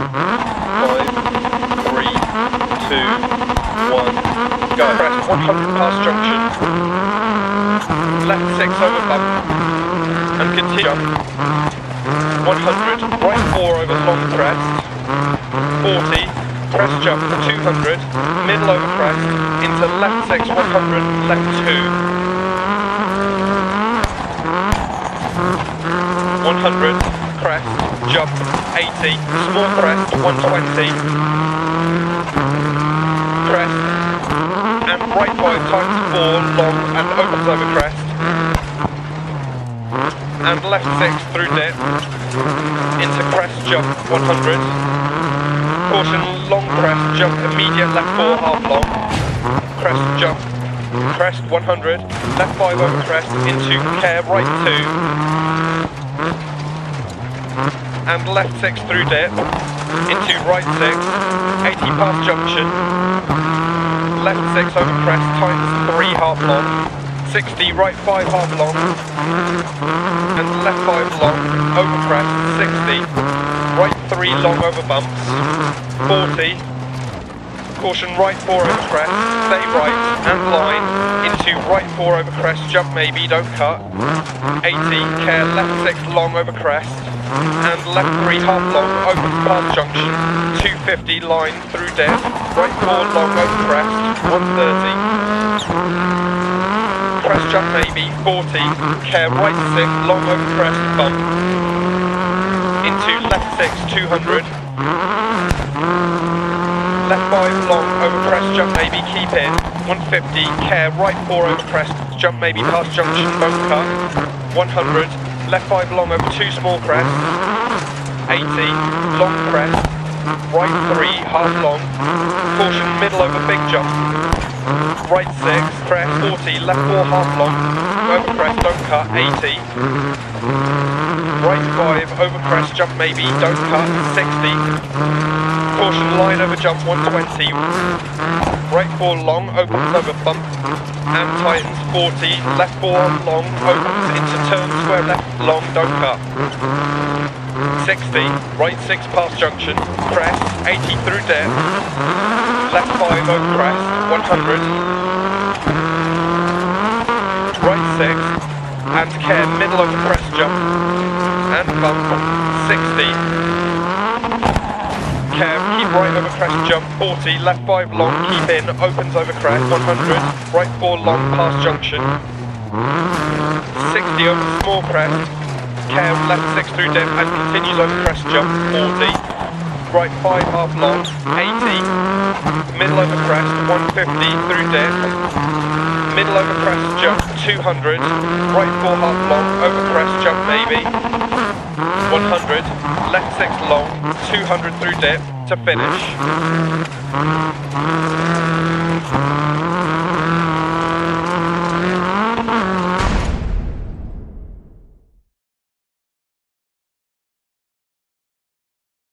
5, 3, 2, 1, go. Crest 100 past junction. Left 6 over bump. And continue. 100, right 4 over long crest. 40, crest jump for 200, middle over crest, into left 6, 100, left 2. 100, crest, jump, 80, small crest, 120, crest, and right 5 times 4, long and opens over crest, and left 6 through dip, into crest, jump, 100, caution, long crest, jump, immediate left 4, half long, crest, jump, crest, 100, left 5 over crest, into care, right 2, and left 6 through dip, into right 6, 80 past junction, left 6 over crest, times 3 half long, 60 right 5 half long, and left 5 long, over crest, 60, right 3 long over bumps, 40, caution right 4 over crest, stay right, and line, into right 4 over crest, jump maybe, don't cut, 80, care, left 6 long over crest, and left 3 half long over past junction, 250 line through dip, right 4 long over crest, 130, crest jump maybe, 40, care right 6 long over crest bump, into left 6 200, left 5 long over crest jump maybe, keep in, 150, care right 4 over crest, jump maybe past junction, won't cut, 100, left 5 long over 2 small crests, 80, long crest, right 3 half long, caution middle over big jump, right 6 crest, 40, left 4 half long, over crest, don't cut, 80, right 5 over crest, jump maybe, don't cut, 60, caution line over jump, 120, right 4 long, opens over bump, and tightens, 40, left 4 long, opens into turn square left long, don't cut, 60, right 6 past junction, crest, 80 through dip, left 5 over crest, 100, right 6, and care, middle over crest jump, and bump, 60, care, keep right over crest jump, 40, left 5 long, keep in, opens over crest, 100, right 4 long past junction, 60 over small crest, care left 6 through dip and continues over crest jump, 40, right 5 half long, 80, middle over crest, 150 through dip, middle over crest jump, 200, right 4 half long, over crest jump maybe, 100, left 6 long, 200 through dip to finish.